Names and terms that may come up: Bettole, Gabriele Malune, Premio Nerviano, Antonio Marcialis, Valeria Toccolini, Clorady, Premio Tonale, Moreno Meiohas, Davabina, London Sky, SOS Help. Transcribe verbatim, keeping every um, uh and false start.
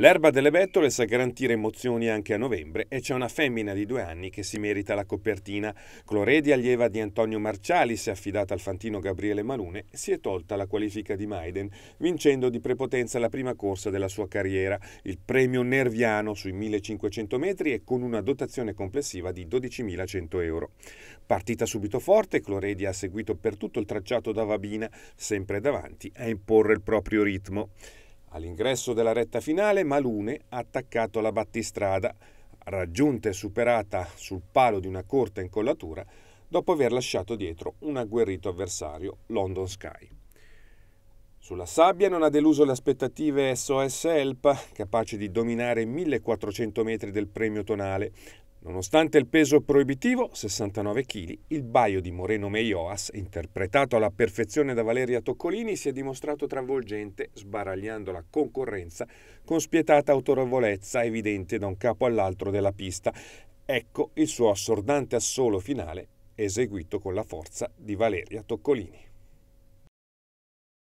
L'erba delle bettole sa garantire emozioni anche a novembre e c'è una femmina di due anni che si merita la copertina. Clorady, allieva di Antonio Marcialis, affidata al fantino Gabriele Malune, si è tolta la qualifica di maiden, vincendo di prepotenza la prima corsa della sua carriera, il Premio Nerviano sui millecinquecento metri e con una dotazione complessiva di dodicimilacento euro. Partita subito forte, Clorady ha seguito per tutto il tracciato Davabina, sempre davanti a imporre il proprio ritmo. All'ingresso della retta finale Malune ha attaccato la battistrada, raggiunta e superata sul palo di una corta incollatura dopo aver lasciato dietro un agguerrito avversario, London Sky. Sulla sabbia non ha deluso le aspettative S O S Help, capace di dominare millequattrocento metri del premio tonale. Nonostante il peso proibitivo, sessantanove chili, il baio di Moreno Meiohas, interpretato alla perfezione da Valeria Toccolini, si è dimostrato travolgente, sbaragliando la concorrenza con spietata autorevolezza evidente da un capo all'altro della pista. Ecco il suo assordante assolo finale, eseguito con la forza di Valeria Toccolini.